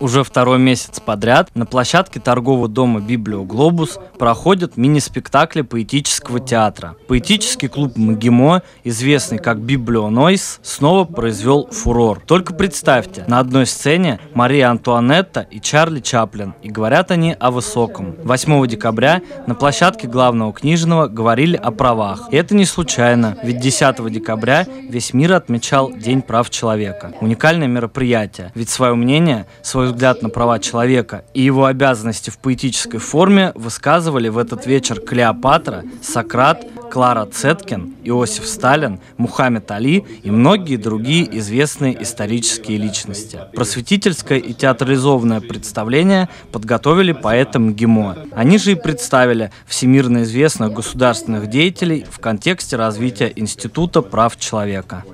Уже второй месяц подряд на площадке торгового дома «Библио-Глобус» проходят мини-спектакли поэтического театра. Поэтический клуб МГИМО, известный как «Библионойс», снова произвел фурор. Только представьте, на одной сцене Мария Антуанетта и Чарли Чаплин, и говорят они о высоком. 8 декабря на площадке Главного книжного говорили о правах. И это не случайно, ведь 10 декабря весь мир отмечал День прав человека. Уникальное мероприятие, ведь свое мнение, свой взгляд на права человека и его обязанности в поэтической форме высказывали в этот вечер Клеопатра, Сократ, Клара Цеткин, Иосиф Сталин, Мухаммед Али и многие другие известные исторические личности. Просветительское и театрализованное представление подготовили поэты МГИМО. Они же и представили всемирно известных государственных деятелей в контексте развития Института прав человека.